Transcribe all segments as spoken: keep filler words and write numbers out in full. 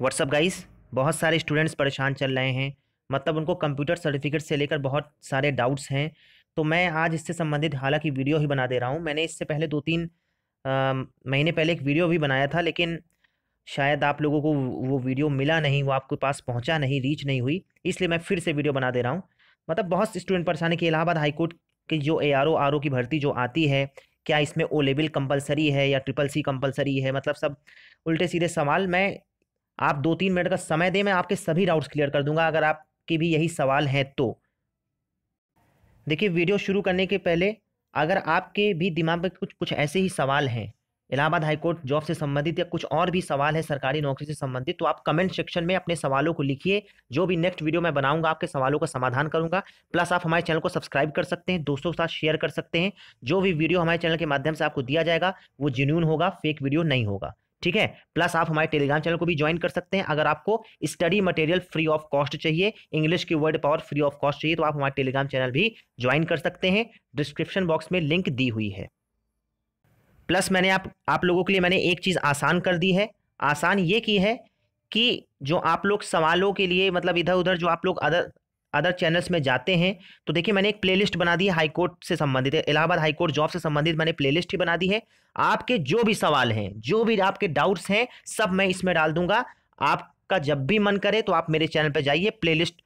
WhatsApp guys, बहुत सारे students परेशान चल रहे हैं, मतलब उनको कंप्यूटर सर्टिफिकेट से लेकर बहुत सारे डाउट्स हैं। तो मैं आज इससे संबंधित हालांकि वीडियो ही बना दे रहा हूँ। मैंने इससे पहले दो तीन महीने पहले एक वीडियो भी बनाया था, लेकिन शायद आप लोगों को वो वीडियो मिला नहीं, वो आपके पास पहुँचा नहीं, रीच नहीं हुई, इसलिए मैं फिर से वीडियो बना दे रहा हूँ। मतलब बहुत स्टूडेंट परेशान है कि इलाहाबाद हाईकोर्ट की जो A R O R O की भर्ती जो आती है, क्या इसमें ओ लेवल कंपलसरी है या ट्रिपल सी कंपलसरी है। मतलब सब उल्टे सीधे सवाल। मैं आप दो तीन मिनट का समय दें, मैं आपके सभी डाउट्स क्लियर कर दूंगा अगर आपके भी यही सवाल हैं तो। देखिए, वीडियो शुरू करने के पहले अगर आपके भी दिमाग में कुछ कुछ ऐसे ही सवाल हैं इलाहाबाद हाईकोर्ट जॉब से संबंधित या कुछ और भी सवाल है सरकारी नौकरी से संबंधित, तो आप कमेंट सेक्शन में अपने सवालों को लिखिए। जो भी नेक्स्ट वीडियो मैं बनाऊंगा आपके सवालों का समाधान करूंगा। प्लस आप हमारे चैनल को सब्सक्राइब कर सकते हैं, दोस्तों के साथ शेयर कर सकते हैं। जो भी वीडियो हमारे चैनल के माध्यम से आपको दिया जाएगा वो जेन्युइन होगा, फेक वीडियो नहीं होगा, ठीक है। प्लस आप हमारे टेलीग्राम चैनल को भी ज्वाइन कर सकते हैं। अगर आपको study material free of cost चाहिए, इंग्लिश की word power free of cost चाहिए, तो आप हमारे टेलीग्राम चैनल भी ज्वाइन कर सकते हैं। डिस्क्रिप्शन बॉक्स में लिंक दी हुई है। प्लस मैंने आप आप लोगों के लिए मैंने एक चीज़ आसान कर दी है। आसान ये की है कि जो आप लोग सवालों के लिए मतलब इधर उधर जो आप लोग अदर अदर चैनल्स में जाते हैं, तो देखिए मैंने एक प्लेलिस्ट बना दी है हाईकोर्ट से संबंधित, इलाहाबाद हाईकोर्ट जॉब से संबंधित मैंने प्लेलिस्ट ही बना दी है। आपके जो भी सवाल हैं, जो भी आपके डाउट्स हैं, सब मैं इसमें डाल दूंगा। आपका जब भी मन करे तो आप मेरे चैनल पर जाइए, playlist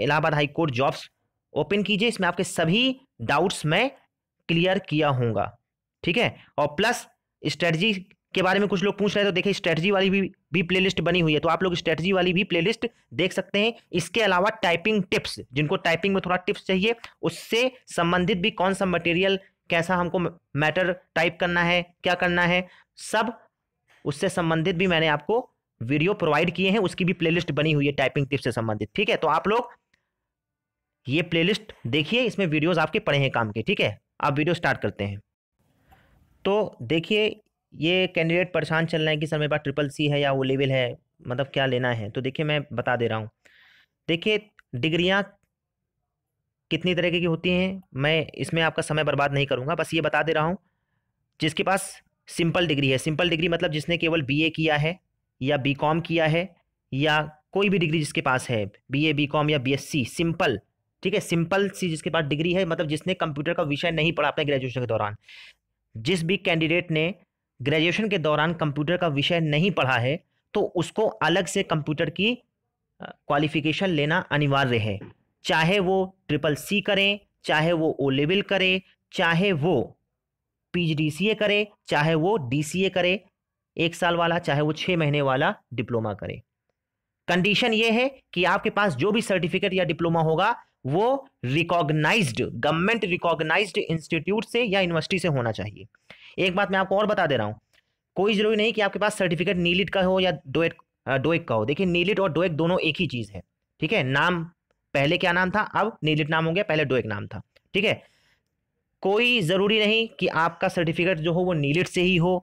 Allahabad high court jobs open कीजिए, इसमें आपके सभी डाउट्स मैं क्लियर किया हूँगा, ठीक है। और प्लस स्ट्रेटजी के बारे में कुछ लोग पूछ रहे हैं, तो देखिए स्ट्रेटजी वाली भी भी प्लेलिस्ट बनी हुई है, तो आप लोग स्ट्रेटजी वाली भी प्लेलिस्ट देख सकते हैं। इसके अलावा टाइपिंग टिप्स, जिनको टाइपिंग में थोड़ा टिप्स चाहिए, उससे संबंधित भी कौन सा मटेरियल, कैसा हमको मैटर टाइप करना है, क्या करना है, सब उससे संबंधित भी मैंने आपको वीडियो प्रोवाइड किए हैं। उसकी भी प्लेलिस्ट बनी हुई है टाइपिंग टिप्स से संबंधित, ठीक है। तो आप लोग ये प्लेलिस्ट देखिए, इसमें वीडियोज आपके पड़े हैं काम के, ठीक है। आप वीडियो स्टार्ट करते हैं। तो देखिए, ये कैंडिडेट परेशान चल रहे हैं कि सर मेरे पास ट्रिपल सी है या वो लेवल है, मतलब क्या लेना है। तो देखिए मैं बता दे रहा हूँ। देखिए, डिग्रियाँ कितनी तरीके की होती हैं, मैं इसमें आपका समय बर्बाद नहीं करूँगा, बस ये बता दे रहा हूँ। जिसके पास सिंपल डिग्री है, सिंपल डिग्री मतलब जिसने केवल बीए किया है या बी कॉम किया है या कोई भी डिग्री जिसके पास है, बीए, बी कॉम या बी एस सी, सिंपल, ठीक है, सिंपल सी जिसके पास डिग्री है, मतलब जिसने कंप्यूटर का विषय नहीं पढ़ा अपने ग्रेजुएशन के दौरान। जिस भी कैंडिडेट ने ग्रेजुएशन के दौरान कंप्यूटर का विषय नहीं पढ़ा है, तो उसको अलग से कंप्यूटर की क्वालिफिकेशन लेना अनिवार्य है। चाहे वो ट्रिपल सी करें, चाहे वो ओ लेवल करें, चाहे वो पीजीडीसीए करे, चाहे वो डीसीए करे एक साल वाला, चाहे वो छः महीने वाला डिप्लोमा करे। कंडीशन ये है कि आपके पास जो भी सर्टिफिकेट या डिप्लोमा होगा वो रिकॉग्नाइज्ड, गवर्नमेंट रिकॉग्नाइज्ड इंस्टीट्यूट से या यूनिवर्सिटी से होना चाहिए। एक बात मैं आपको और बता दे रहा हूँ, कोई जरूरी नहीं कि आपके पास सर्टिफिकेट नीलिट का हो या डोएक डोएक का हो। देखिए, नीलिट और डोएक दोनों एक ही चीज़ है, ठीक है। नाम पहले क्या नाम था, अब नीलिट नाम हो गया, पहले डोएक नाम था, ठीक है। कोई ज़रूरी नहीं कि आपका सर्टिफिकेट जो हो वो नीलिट से ही हो।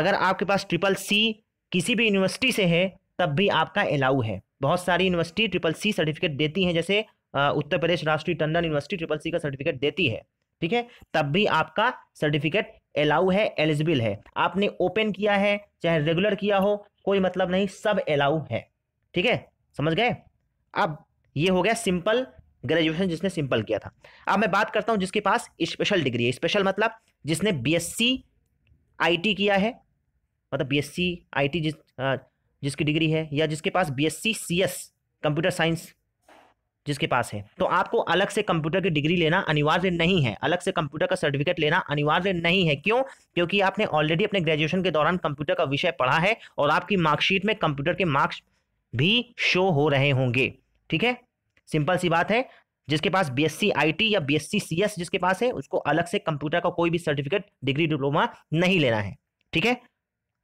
अगर आपके पास ट्रिपल सी किसी भी यूनिवर्सिटी से है तब भी आपका अलाउ है। बहुत सारी यूनिवर्सिटी ट्रिपल सी सर्टिफिकेट देती हैं, जैसे Uttar Pradesh Rashtriya Tandon university triple C का सर्टिफिकेट देती है, ठीक है। तब भी आपका सर्टिफिकेट अलाउ है, एलिजिबल है। आपने ओपन किया है, चाहे रेगुलर किया हो, कोई मतलब नहीं, सब अलाउ है, ठीक है, समझ गए। अब ये हो गया सिंपल ग्रेजुएशन जिसने सिंपल किया था। अब मैं बात करता हूँ जिसके पास स्पेशल डिग्री है। स्पेशल मतलब जिसने B S C I T किया है, मतलब B S C I T जिस आ, जिसकी डिग्री है, या जिसके पास B S C C S computer science जिसके पास है, तो आपको अलग से कंप्यूटर की डिग्री लेना अनिवार्य नहीं है, अलग से कंप्यूटर का सर्टिफिकेट लेना अनिवार्य नहीं है। क्यों? क्योंकि आपने ऑलरेडी अपने ग्रेजुएशन के दौरान कंप्यूटर का विषय पढ़ा है और आपकी मार्कशीट में कंप्यूटर के मार्क्स भी शो हो रहे होंगे, ठीक है, सिंपल सी बात है। जिसके पास B S C I T या B S C C S जिसके पास है, उसको अलग से कंप्यूटर का कोई भी सर्टिफिकेट, डिग्री, डिप्लोमा नहीं लेना है, ठीक है।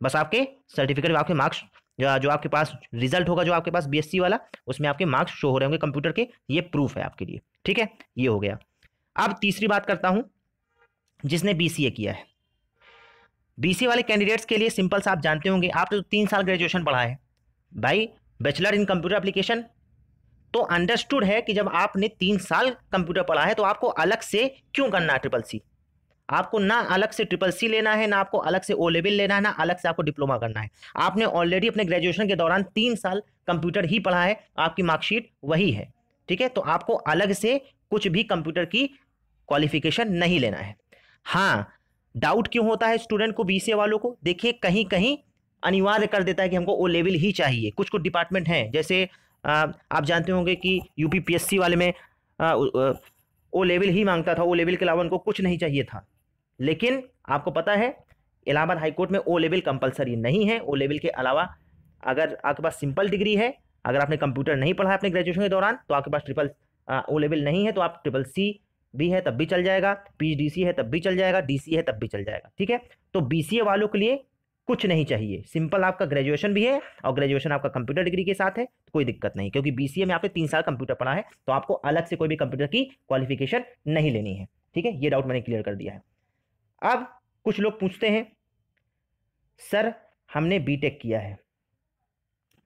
बस आपके सर्टिफिकेट, आपके मार्क्स जो जो आपके पास रिजल्ट होगा, जो आपके पास बीएससी वाला, उसमें आपके मार्क्स शो हो रहे होंगे कंप्यूटर के, ये प्रूफ है आपके लिए, ठीक है, ये हो गया। अब तीसरी बात करता हूँ जिसने बीसीए किया है। बीसीए वाले कैंडिडेट्स के लिए सिंपल सा आप जानते होंगे, आपने तो तीन साल ग्रेजुएशन पढ़ा है भाई, बैचलर इन कंप्यूटर एप्लीकेशन, तो अंडरस्टूड है कि जब आपने तीन साल कंप्यूटर पढ़ा है तो आपको अलग से क्यों करना है ट्रिपल सी। आपको ना अलग से ट्रिपल सी लेना है, ना आपको अलग से ओ लेवल लेना है, ना अलग से आपको डिप्लोमा करना है। आपने ऑलरेडी अपने ग्रेजुएशन के दौरान तीन साल कंप्यूटर ही पढ़ा है, आपकी मार्कशीट वही है, ठीक है। तो आपको अलग से कुछ भी कंप्यूटर की क्वालिफिकेशन नहीं लेना है। हाँ, डाउट क्यों होता है स्टूडेंट को, बीसीए वालों को? देखिए कहीं कहीं अनिवार्य कर देता है कि हमको ओ लेवल ही चाहिए। कुछ कुछ डिपार्टमेंट हैं, जैसे आप जानते होंगे कि यूपीपीएससी वाले में ओ लेवल ही मांगता था, ओ लेवल के अलावा उनको कुछ नहीं चाहिए था। लेकिन आपको पता है इलाहाबाद हाई कोर्ट में ओ लेवल कंपलसरी नहीं है। ओ लेवल के अलावा अगर आपके पास सिंपल डिग्री है, अगर आपने कंप्यूटर नहीं पढ़ा है अपने ग्रेजुएशन के दौरान, तो आपके पास ट्रिपल ओ लेवल नहीं है तो आप ट्रिपल सी भी है तब भी चल जाएगा, पीएचडीसी है तब भी चल जाएगा, डीसी है तब भी चल जाएगा, ठीक है। तो बीसीए वालों के लिए कुछ नहीं चाहिए, सिंपल आपका ग्रेजुएशन भी है और ग्रेजुएशन आपका कंप्यूटर डिग्री के साथ है तो कोई दिक्कत नहीं, क्योंकि बीसीए में आपने तीन साल कंप्यूटर पढ़ा है तो आपको अलग से कोई भी कंप्यूटर की क्वालिफिकेशन नहीं लेनी है, ठीक है। ये डाउट मैंने क्लियर कर दिया है। अब कुछ लोग पूछते हैं सर हमने बीटेक किया है।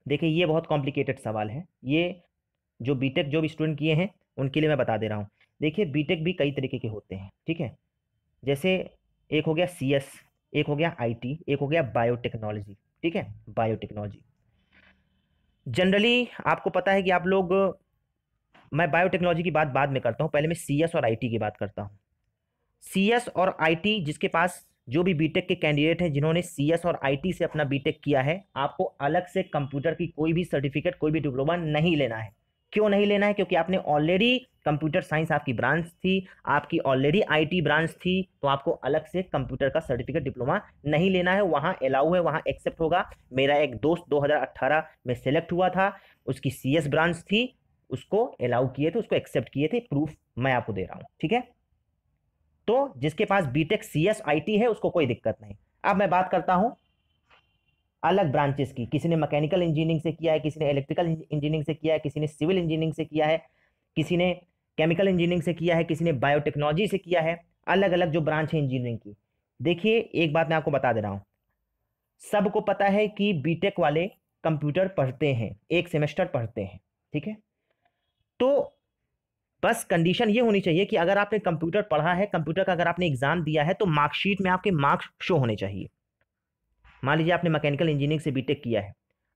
देखिए ये बहुत कॉम्प्लिकेटेड सवाल है, ये जो बीटेक जो भी स्टूडेंट किए हैं उनके लिए मैं बता दे रहा हूँ। देखिए बीटेक भी कई तरीके के होते हैं, ठीक है। जैसे एक हो गया सीएस, एक हो गया आईटी, एक हो गया बायोटेक्नोलॉजी, ठीक है, बायोटेक्नोलॉजी। जनरली आपको पता है कि आप लोग, मैं बायोटेक्नोलॉजी की बात बाद में करता हूँ, पहले मैं सीएस और आईटी की बात करता हूँ। सीएस और आईटी, जिसके पास जो भी बीटेक के कैंडिडेट हैं जिन्होंने सीएस और आईटी से अपना बीटेक किया है, आपको अलग से कंप्यूटर की कोई भी सर्टिफिकेट, कोई भी डिप्लोमा नहीं लेना है। क्यों नहीं लेना है? क्योंकि आपने ऑलरेडी कंप्यूटर साइंस आपकी ब्रांच थी, आपकी ऑलरेडी आईटी ब्रांच थी, तो आपको अलग से कंप्यूटर का सर्टिफिकेट डिप्लोमा नहीं लेना है। वहाँ अलाउ है, वहाँ एक्सेप्ट होगा। मेरा एक दोस्त दो हज़ार अठारह में सेलेक्ट हुआ था, उसकी सीएस ब्रांच थी, उसको अलाउ किए थे, उसको एक्सेप्ट किए थे, प्रूफ मैं आपको दे रहा हूँ, ठीक है। तो जिसके पास बीटेक सीएस आईटी है उसको कोई दिक्कत नहीं। अब मैं बात करता हूँ अलग ब्रांचेस की। किसी ने मैकेनिकल इंजीनियरिंग से किया है, किसी ने इलेक्ट्रिकल इंजीनियरिंग से किया है, किसी ने सिविल इंजीनियरिंग से किया है, किसी ने केमिकल इंजीनियरिंग से किया है, किसी ने बायोटेक्नोलॉजी से किया है, अलग अलग जो ब्रांच है इंजीनियरिंग की। देखिए एक बात मैं आपको बता दे रहा हूँ, सबको पता है कि बीटेक वाले कंप्यूटर पढ़ते हैं, एक सेमेस्टर पढ़ते हैं, ठीक है। तो बस कंडीशन ये होनी चाहिए कि अगर आपने कंप्यूटर पढ़ा है, कंप्यूटर का अगर आपने एग्जाम दिया है, तो मार्कशीट में आपके मार्क्स शो होने चाहिए। मान लीजिए आपने मैकेनिकल इंजीनियरिंग से बीटेक किया है,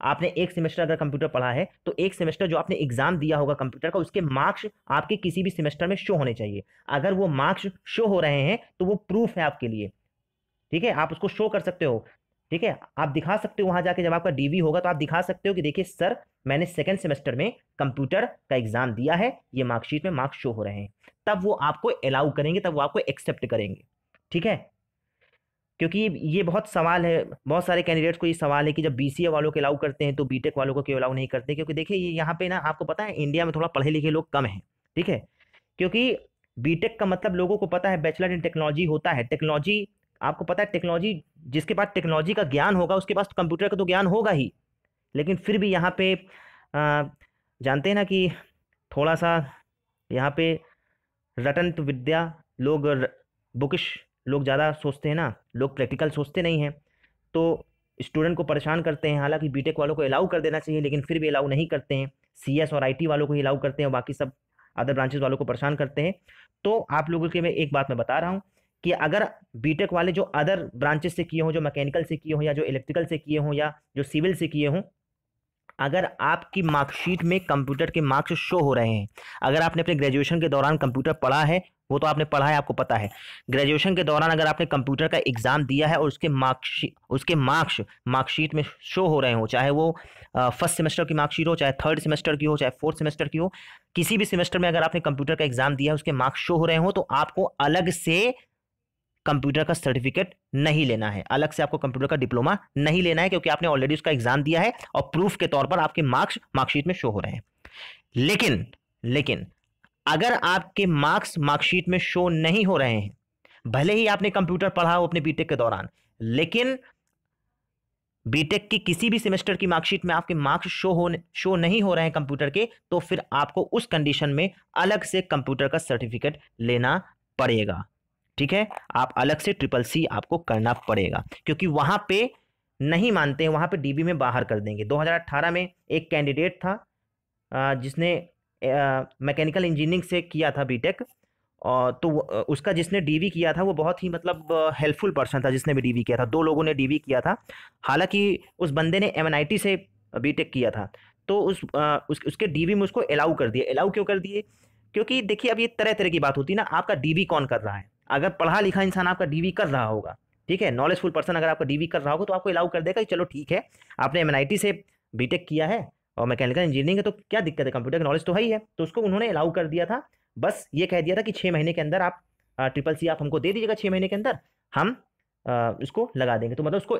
आपने एक सेमेस्टर अगर कंप्यूटर पढ़ा है, तो एक सेमेस्टर जो आपने एग्जाम दिया होगा कंप्यूटर का, उसके मार्क्स आपके किसी भी सेमेस्टर में शो होने चाहिए। अगर वो मार्क्स शो हो रहे हैं तो वो प्रूफ है आपके लिए, ठीक है। आप उसको शो कर सकते हो, ठीक है, आप दिखा सकते हो वहाँ जाके, जब आपका डीवी होगा तो आप दिखा सकते हो कि देखिए सर मैंने सेकेंड सेमेस्टर में कंप्यूटर का एग्जाम दिया है, ये मार्कशीट में मार्क्स शो हो रहे हैं, तब वो आपको अलाउ करेंगे, तब वो आपको एक्सेप्ट करेंगे, ठीक है। क्योंकि ये बहुत सवाल है, बहुत सारे कैंडिडेट्स को ये सवाल है कि जब बीसीए वालों को अलाउ करते हैं तो बीटेक वालों को क्यों अलाउ नहीं करते। क्योंकि देखिए ये यहाँ पे ना आपको पता है इंडिया में थोड़ा पढ़े लिखे लोग कम हैं, ठीक है। क्योंकि बीटेक का मतलब लोगों को पता है बैचलर इन टेक्नोलॉजी होता है। टेक्नोलॉजी आपको पता है, टेक्नोलॉजी जिसके पास टेक्नोलॉजी का ज्ञान होगा उसके पास कंप्यूटर का तो ज्ञान होगा ही। लेकिन फिर भी यहाँ पे आ, जानते हैं ना कि थोड़ा सा यहाँ पे रटंत विद्या लोग, बुकिश लोग ज़्यादा सोचते हैं ना, लोग प्रैक्टिकल सोचते नहीं हैं, तो स्टूडेंट को परेशान करते हैं। हालांकि बीटेक वालों को अलाउ कर देना चाहिए लेकिन फिर भी अलाउ नहीं करते हैं, सीएस और आईटी वालों को ही अलाउ करते हैं, बाकी सब अदर ब्रांचेस वालों को परेशान करते हैं। तो आप लोगों के मैं एक बात मैं बता रहा हूँ कि अगर बीटेक वाले जो अदर ब्रांचेस से किए हों, जो मैकेनिकल से किए हों या जो इलेक्ट्रिकल से किए हों या जो सिविल से किए हों, अगर आपकी मार्कशीट में कंप्यूटर के मार्क्स शो हो रहे हैं, अगर आपने अपने ग्रेजुएशन के दौरान कंप्यूटर पढ़ा है, वो तो आपने पढ़ा है, आपको पता है, ग्रेजुएशन के दौरान अगर आपने कंप्यूटर का एग्ज़ाम दिया है और उसके मार्कशीट उसके मार्क्स मार्कशीट में शो हो रहे हो, चाहे वो फर्स्ट सेमेस्टर की मार्कशीट हो, चाहे थर्ड सेमेस्टर की हो, चाहे फोर्थ सेमेस्टर की हो, किसी भी सेमेस्टर में अगर आपने कंप्यूटर का एग्ज़ाम दिया है उसके मार्क्स शो हो रहे हो, तो आपको अलग से कंप्यूटर का सर्टिफिकेट नहीं लेना है, अलग से आपको कंप्यूटर का डिप्लोमा नहीं लेना है, क्योंकि आपने ऑलरेडी उसका एग्जाम दिया है और प्रूफ के तौर पर आपके मार्क्स मार्कशीट में शो हो रहे हैं। लेकिन लेकिन अगर आपके मार्क्स मार्कशीट में शो नहीं हो रहे हैं, भले ही आपने कंप्यूटर पढ़ा हो अपने बीटेक के दौरान, लेकिन बीटेक की किसी भी सेमेस्टर की मार्कशीट में आपके मार्क्स शो हो शो नहीं हो रहे हैं कंप्यूटर के, तो फिर आपको उस कंडीशन में अलग से कंप्यूटर का सर्टिफिकेट लेना पड़ेगा, ठीक है। आप अलग से ट्रिपल सी आपको करना पड़ेगा, क्योंकि वहां पे नहीं मानते हैं, वहां पे डीबी में बाहर कर देंगे। दो हज़ार अठारह में एक कैंडिडेट था जिसने मैकेनिकल इंजीनियरिंग से किया था बीटेक तो उसका जिसने डीवी किया था वो बहुत ही मतलब हेल्पफुल पर्सन था, जिसने भी डीवी किया था। दो लोगों ने डीवी किया था, हालांकि उस बंदे ने एमएनआईटी से बीटेक किया था, तो उस, उस उसके डीवी में उसको अलाउ कर दिए। अलाउ क्यों कर दिए? क्योंकि देखिए अब ये तरह तरह की बात होती है ना, आपका डीवी कौन कर रहा है। अगर पढ़ा लिखा इंसान आपका डीवी कर रहा होगा, ठीक है, नॉलेजफुल पर्सन अगर आपका डीवी कर रहा होगा तो आपको अलाउ कर देगा कि चलो ठीक है आपने एमएनआईटी से बीटेक किया है और मैकेनिकल इंजीनियरिंग है तो क्या दिक्कत है, कंप्यूटर का नॉलेज तो है ही है। तो उसको उन्होंने अलाउ कर दिया था, बस ये कह दिया था कि छः महीने के अंदर आप ट्रिपल सी आप हमको दे दीजिएगा, छः महीने के अंदर हम आ, उसको लगा देंगे। तो मतलब उसको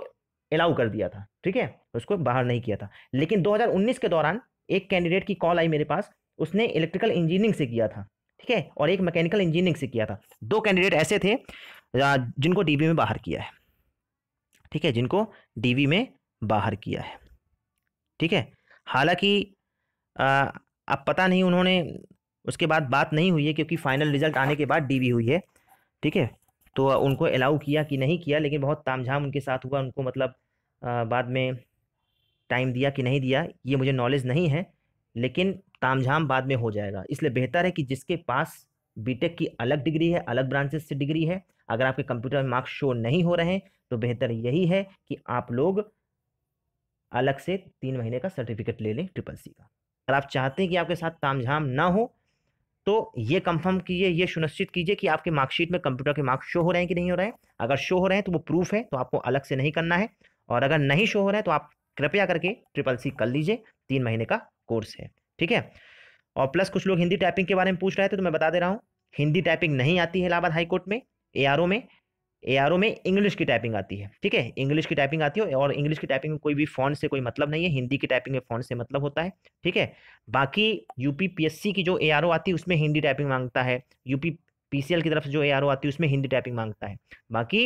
अलाउ कर दिया था, ठीक है, उसको बाहर नहीं किया था। लेकिन दो हज़ार उन्नीस के दौरान एक कैंडिडेट की कॉल आई मेरे पास, उसने इलेक्ट्रिकल इंजीनियरिंग से किया था, ठीक है, और एक मैकेनिकल इंजीनियरिंग से किया था। दो कैंडिडेट ऐसे थे जिनको डी वी में बाहर किया है, ठीक है, जिनको डी वी में बाहर किया है, ठीक है। हालांकि अब पता नहीं उन्होंने उसके बाद बात नहीं हुई है क्योंकि फाइनल रिजल्ट आने के बाद डीवी हुई है, ठीक है, तो उनको अलाउ किया कि नहीं किया, लेकिन बहुत तामझाम उनके साथ हुआ। उनको मतलब आ, बाद में टाइम दिया कि नहीं दिया ये मुझे नॉलेज नहीं है, लेकिन तामझाम बाद में हो जाएगा। इसलिए बेहतर है कि जिसके पास बीटेक की अलग डिग्री है, अलग ब्रांचेस से डिग्री है, अगर आपके कंप्यूटर में मार्क्स शो नहीं हो रहे हैं तो बेहतर यही है कि आप लोग अलग से तीन महीने का सर्टिफिकेट ले लें ट्रिपल सी का। अगर आप चाहते हैं कि आपके साथ तामझाम ना हो तो ये कंफर्म कीजिए, ये सुनिश्चित कीजिए कि आपके मार्कशीट में कंप्यूटर के मार्क्स शो हो रहे हैं कि नहीं हो रहे हैं। अगर शो हो रहे हैं तो वो प्रूफ है, तो आपको अलग से नहीं करना है, और अगर नहीं शो हो रहे हैं तो आप कृपया करके ट्रिपल सी कर लीजिए, तीन महीने का कोर्स है, ठीक है। और प्लस कुछ लोग हिंदी टाइपिंग के बारे में पूछ रहे थे, तो मैं बता दे रहा हूँ हिंदी टाइपिंग नहीं आती है इलाहाबाद हाईकोर्ट में, ए आर ओ में ए आर ओ में इंग्लिश की टाइपिंग आती है, ठीक है, इंग्लिश की टाइपिंग आती है। और इंग्लिश की टाइपिंग में कोई भी फॉन्ट से कोई मतलब नहीं है, हिंदी की टाइपिंग में फॉन्ट से मतलब होता है, ठीक है। बाकी यूपी पी एस सी की जो ए आर ओ आती है उसमें हिंदी टाइपिंग मांगता है, यूपी पी सी एल की तरफ से जो ए आर ओ आती है उसमें हिंदी टाइपिंग मांगता है, बाकी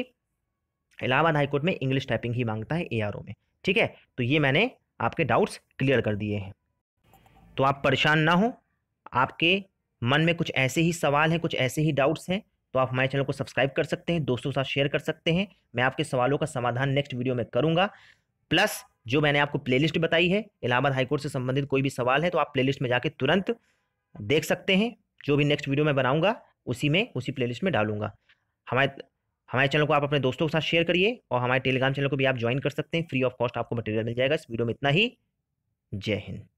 इलाहाबाद हाईकोर्ट में इंग्लिश टाइपिंग ही मांगता है ए आर ओ में, ठीक है। तो ये मैंने आपके डाउट्स क्लियर कर दिए हैं, तो आप परेशान ना हो। आपके मन में कुछ ऐसे ही सवाल हैं, कुछ ऐसे ही डाउट्स हैं, तो आप हमारे चैनल को सब्सक्राइब कर सकते हैं, दोस्तों के साथ शेयर कर सकते हैं। मैं आपके सवालों का समाधान नेक्स्ट वीडियो में करूंगा। प्लस जो मैंने आपको प्लेलिस्ट बताई है, इलाहाबाद हाईकोर्ट से संबंधित कोई भी सवाल है तो आप प्लेलिस्ट में जाके तुरंत देख सकते हैं। जो भी नेक्स्ट वीडियो में बनाऊंगा उसी में उसी प्लेलिस्ट में डालूंगा। हमारे हमारे चैनल को आप अपने दोस्तों के साथ शेयर करिए और हमारे टेलीग्राम चैनल को भी आप ज्वाइन कर सकते हैं, फ्री ऑफ कॉस्ट आपको मटेरियल मिल जाएगा। इस वीडियो में इतना ही, जय हिंद।